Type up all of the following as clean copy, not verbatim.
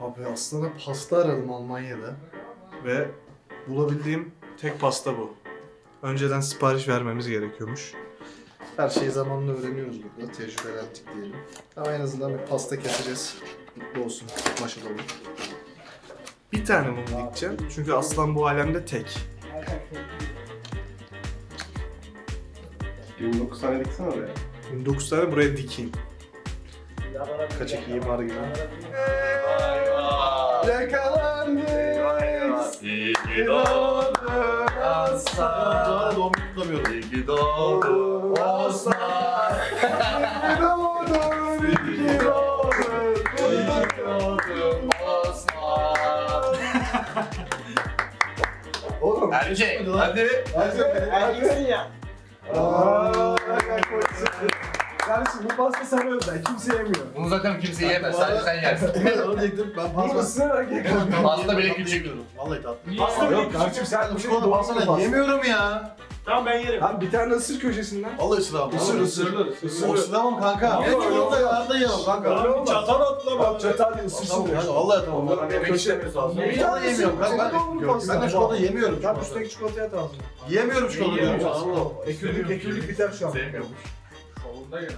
Abi aslında pasta aradım Almanya'da ve bulabildiğim tek pasta bu. Önceden sipariş vermemiz gerekiyormuş. Her şeyi zamanla öğreniyoruz burada, tecrübelendik diyelim. Ama en azından bir pasta keseceğiz. Mutlu olsun, başarılı olun. Bir tane mum dikeceğim çünkü Aslan bu alemde tek. 29 tane diksene oraya. 29 tane buraya dikeyim. Kaçak imar gibi. Yakalandık. İyi ki doğdun Aslan. Doğru doğum kutlamıyorum. İyi ki doğdun Aslan. İyi ki doğdun. İyi ki doğdun. İyi ki doğdun Aslan. Oğlum. Ercek. Hadi. Erceksin ya. Kardeşim bu pasta sen özel, kimse yemiyor. Bunu zaten kimse yemez, sadece sen yersin. Ben pasta bile küçük yiyorum. Vallahi tatlı. Pasta bile küçük. Sen bir şey doğasana yemiyorum ya. Tamam ben yerim. Abi bir tane ısır köşesinden. Al ısıralım. Isır. Isıramam kanka. Ne çok da yarda yiyelim kanka. Çatal atla bak. Çatal değil ısırsın. Vallahi tamam. Bir tane yemiyorum. Ben de çikolata yemiyorum. Tam üstteki çikolataya at ağzına. Yemiyorum çikolatayı. Ekürlük biter şu an. Solunda gel.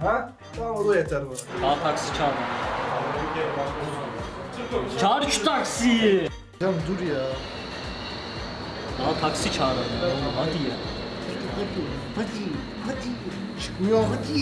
Ha? Tamam o da yeter bana. Daha taksi çağırma. Çağır şu taksiyi. Hocam dur ya. Daha taksi çağıralım. Hadi ya. Hadi. Çıkmıyor. Hadi.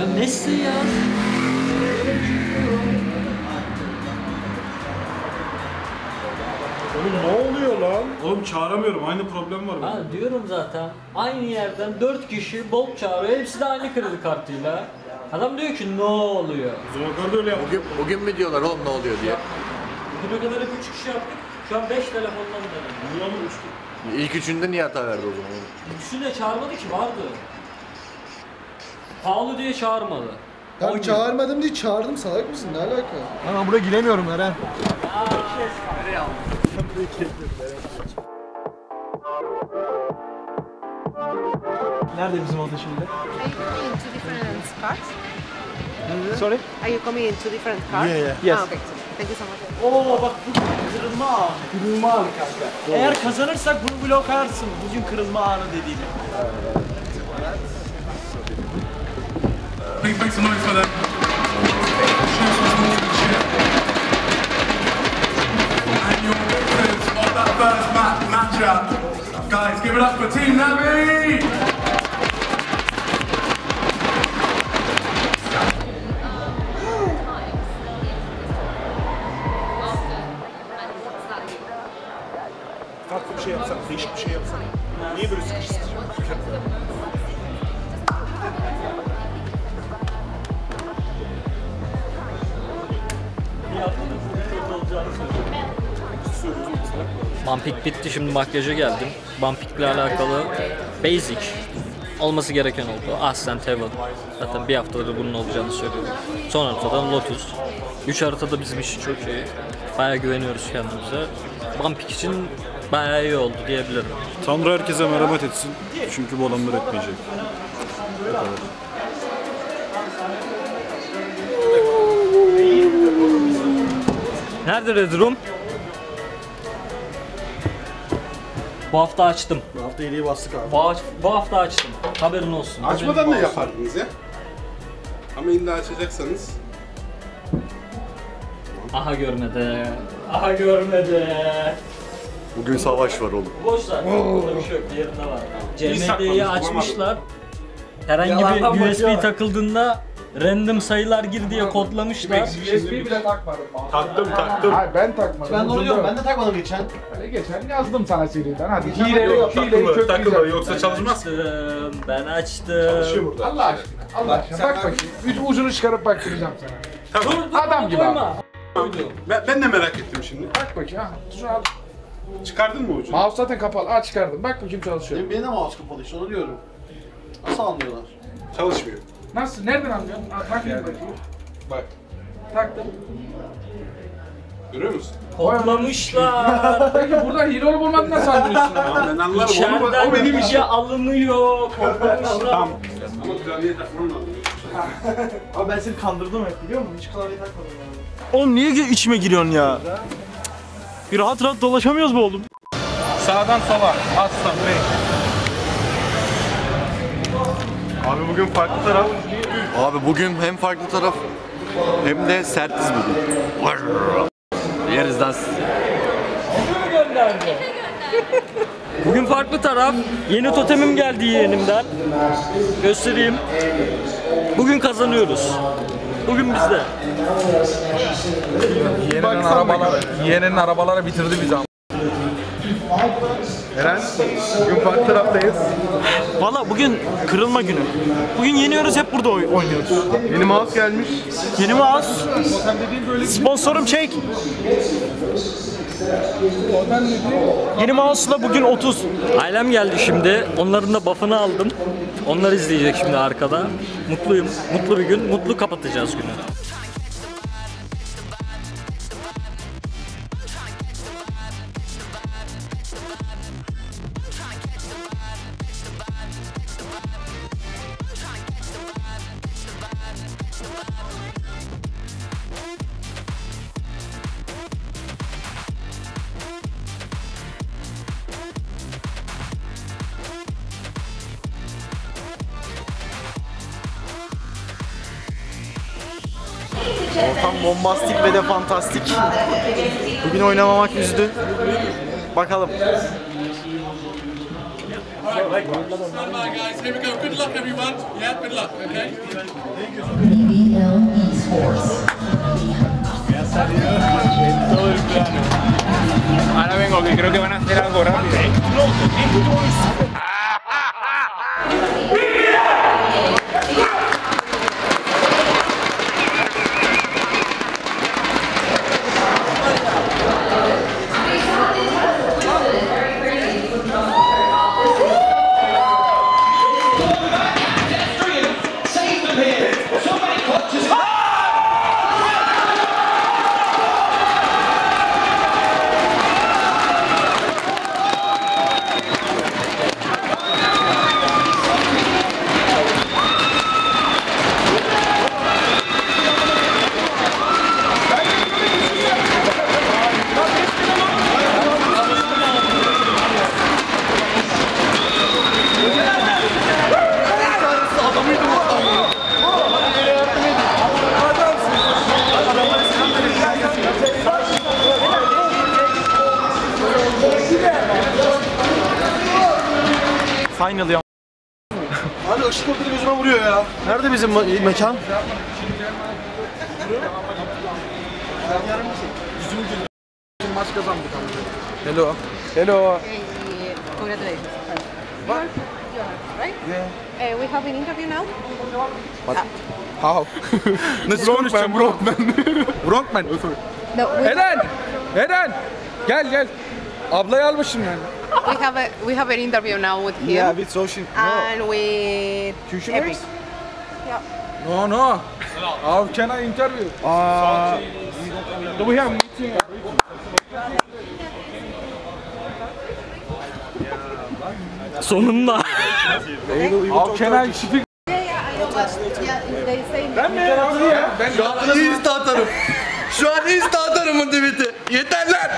Ya Messi ya. Oğlum ne oluyor lan? Oğlum çağıramıyorum. Aynı problem var. Ha diyorum zaten. Aynı yerden 4 kişi bok çağırıyor. Hepsi de aynı kredi kartıyla. Adam diyor ki ne oluyor? Bugün mü diyorlar oğlum ne oluyor diye. Bugüne kadar hep 3 kişi yaptık. Şu an 5 telefondan dönüyor. İlk üçünde niye hata verdi o zaman? İlk üçünde çağırmadı ki vardı. Pahalı diye çağırmadı. Ben çağırmadım diye çağırdım salak mısın? Ne alaka? Ben buraya giremiyorum Eren. Aaa kes. Nereye aldın? Ben buraya giremiyorum Eren. Nerede bizim oda şimdi? Sorry? Are you coming in two different cars? Yeah. Yes. Ah, okay. Thank you so much. Oo bak bu kırılma anı. Kırılma anı kanka. Eğer kazanırsak bunu blok ararsın. Bugün kırılma anı dediğim. Make some noise for them. And your victors of that first matchup. Guys, give it up for Team Navi! Bir şey yapsana, değişik bir şey yapsana. Niye böyle sıkıştırıyorsun? Bumpik bitti, şimdi makyaja geldim. Bumpik'le alakalı basic olması gereken oldu. Aslan Tevel. Zaten bir haftadır bunun olacağını söylüyorum. Son haritadan Lotus. 3 haritada bizim işi çok iyi. Bayağı güveniyoruz kendimize. Bumpik için bayağı iyi oldu diyebilirim. Tanrı herkese merhamet etsin. Çünkü bu adamlar etmeyecek. Nerede Red Room? Bu hafta açtım. Bu hafta iyiliği bastık abi. Bu hafta açtım. Haberin olsun. Açmadan ne yapardınız ya? Ama illa açacaksanız. Aha görmedi. Aha görmedi. Bugün savaş var oğlum. Boşlar. Burada bir şey yok. Diğerinde var. CMD'yi açmışlar. Herhangi bir USB takıldığında random sayılar gir diye kodlamışlar. USB bile takmadım. Taktım. Hayır ben takmadım. Ben onu diyorum. Ben de takmadım geçen. Öyle geçen yazdım sana seriden. Hadi. Hileyi takılır. Yoksa çalışmaz. Ben açtım. Çalışıyor burada. Allah aşkına. Bak bakayım. Üç ucunu çıkarıp baktıracağım sana. Dur. Adam gibi abi. Ben de merak ettim şimdi. Bak bakayım. Şunu al. Çıkardın mı ucunu? Mouse zaten kapalı. Aa çıkardım. Bak bakayım çalışıyor. Benim de mouse kapalı işte onu diyorum. Nasıl anlıyorlar? Çalışmıyor. Nasıl? Nereden anlıyorsun? Bak yani. Bak. Taktım. Görüyor musun? Kodlamışlar. Peki burada hero bulmak nasıl anlıyorsun? Ben anlarım. İçeriden o benim işim. Alınıyor. Kodlamışlar. Tamam. Ama klavyeyi takmam lazım. Abi ben seni kandırdım hep biliyor musun? Hiç klavyeyi takmadım yani. Oğlum niye içime giriyorsun ya? Bir rahat rahat dolaşamıyoruz bu oğlum. Sağdan sola. Aslan Bey. Abi bugün farklı taraf. Abi bugün hem farklı taraf hem de sertiz bugün. Yeriz dans. Bugün farklı taraf. Yeni totemim geldi yeğenimden. Göstereyim. Bugün kazanıyoruz. Bugün bizde. Yeğenin arabalara bitirdi bizi. Eren, bugün farklı taraftayız. Valla bugün kırılma günü. Bugün yeniyoruz, hep burada oynuyoruz. Yeni mouse gelmiş. Yeni mouse. Sponsorum çek. Yeni mouse'la bugün 30. Ailem geldi şimdi. Onların da buff'ını aldım. Onlar izleyecek şimdi arkada. Mutluyum. Mutlu bir gün. Mutlu kapatacağız günü. Ortam bombastik ve de fantastik. Bugün oynamamak üzdü. Bakalım. BBL Esports. Ahora vengo que creo que van a hacer algo rápido. Final ya. Abi ışık ortada gözüme vuruyor ya. Nerede bizim mekan? Maç kazandık abi. Hello. Hello. Congratulations. What? Right? Yeah. We have an interview now. What? How? Nasıl konuşacağım? Brockman. No. Eren. Gel. Ablayı almışım yani. We have an interview now with him. Yeah, with Ocean. And no. With Epic. Yeah. No. How can I interview? Do we have meeting? Sonunda. How can I speak? Yeah, they say. Ben Şu an insta atarımın tweet'i. Yeter lan.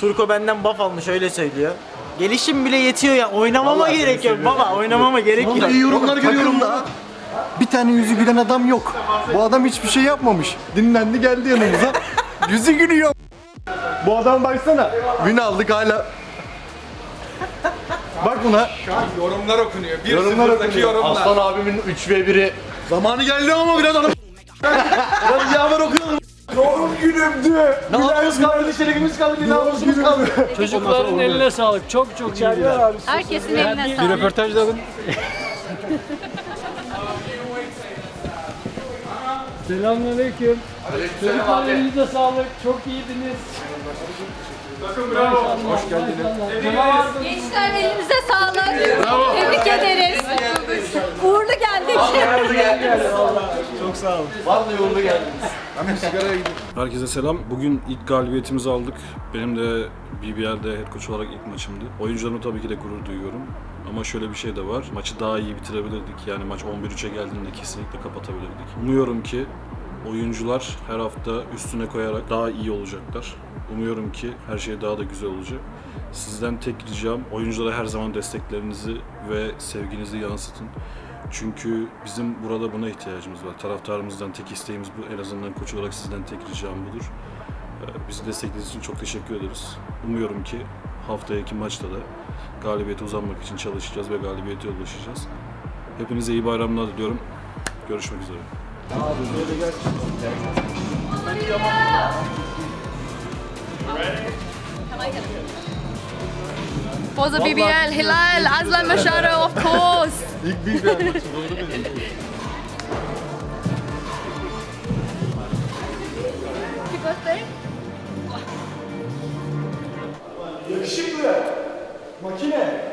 Turko benden buff almış, öyle söylüyor. Gelişim bile yetiyor ya, oynamama gerek yok baba, oynamama gerek yok. İyi yorumlar görüyorum da. Bir tane yüzü gülen adam yok. Bu adam hiçbir şey yapmamış. Dinlendi geldi yanımıza. Yüzü gülüyor. Bu adam baksana. Gün aldık hala. Bak buna. Şu an yorumlar okunuyor. Bir yorumlardaki yorumlar. Aslan abimin 3v1'i. Zamanı geldi ama biraz adam. Biraz yağmur okuyalım. Doğum günümdü. Namus kaldı, içerikimiz kaldı, namusumuz kaldı. Çocukların eline sağlık. Çok iyi. Herkesin eline sağlık. Bir röportaj da alın. Selamünaleyküm. Çocukların elinize sağlık. Çok iyiydiniz. Bakın bravo. Hoş geldiniz. Gençler elinize sağlık. Bravo. Tebrik ederiz. Uğurlu geldik. Uğurlu geldiniz. Çok sağ olun. Vallahi uğurlu geldiniz. Herkese selam. Bugün ilk galibiyetimizi aldık. Benim de BBL'de head coach olarak ilk maçımdı. Oyuncularımı tabii ki de gurur duyuyorum. Ama şöyle bir şey de var. Maçı daha iyi bitirebilirdik. Yani maç 11-3'e geldiğinde kesinlikle kapatabilirdik. Umuyorum ki oyuncular her hafta üstüne koyarak daha iyi olacaklar. Umuyorum ki her şey daha da güzel olacak. Sizden tek ricam, oyunculara her zaman desteklerinizi ve sevginizi yansıtın. Çünkü bizim burada buna ihtiyacımız var. Taraftarımızdan tek isteğimiz bu. En azından koç olarak sizden tek ricam budur. Bizi desteklediğiniz için çok teşekkür ederiz. Umuyorum ki haftaki maçta da galibiyete uzanmak için çalışacağız ve galibiyete ulaşacağız. Hepinize iyi bayramlar diliyorum. Görüşmek üzere. For the BBL, Hilal, Azlan Maşaro, of course. İlk BBL maçı buldu beni. Yakışıklı, makine.